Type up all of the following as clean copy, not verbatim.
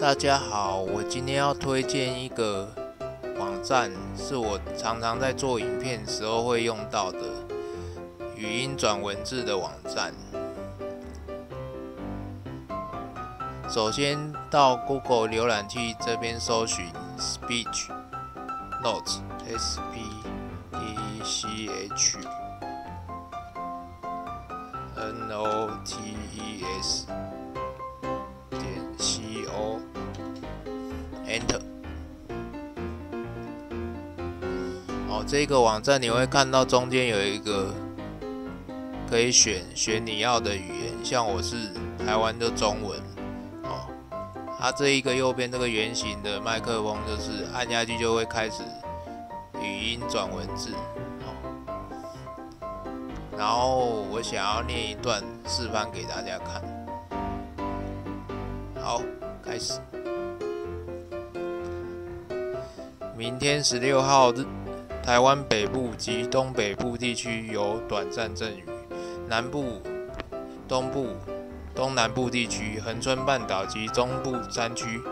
大家好，我今天要推荐一个网站，是我常常在做影片时候会用到的语音转文字的网站。首先到 Google 浏览器这边搜寻 Speech Notes SPEECHNOTES.co Enter。这个网站你会看到中间有一个可以选你要的语言，像我是台湾的中文。这一个右边这个圆形的麦克风，就是按下去就会开始语音转文字。然后我想要念一段示范给大家看。好，开始。明天16号日，台湾北部及东北部地区有短暂阵雨，南部、东部、东南部地区、恒春半岛及中部山区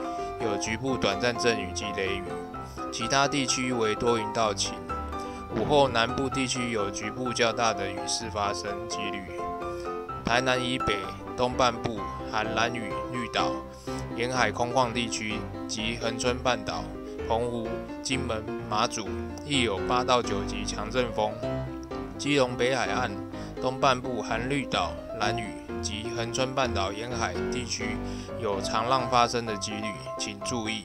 有局部短暂阵雨及雷雨，其他地区为多云到晴。午后南部地区有局部较大的雨势发生几率。台南以北、东半部、含兰屿、绿岛、沿海空旷地区及恒春半岛、澎湖、金门、马祖亦有8到9级强阵风。基隆北海岸、东半部含绿岛、兰屿及恒春半岛沿海地区有长浪发生的几率，请注意。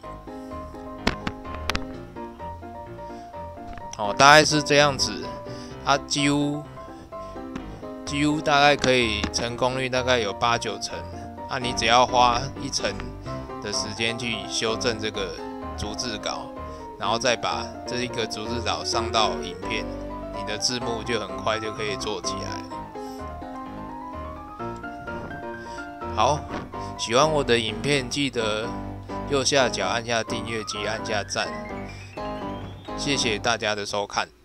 大概是这样子，几乎大概可以成功率大概有8、9成，你只要花1成的时间去修正这个逐字稿，然后再把这一个逐字稿上到影片，你的字幕就很快就可以做起来了。好，喜欢我的影片记得右下角按下订阅及按下赞。谢谢大家的收看。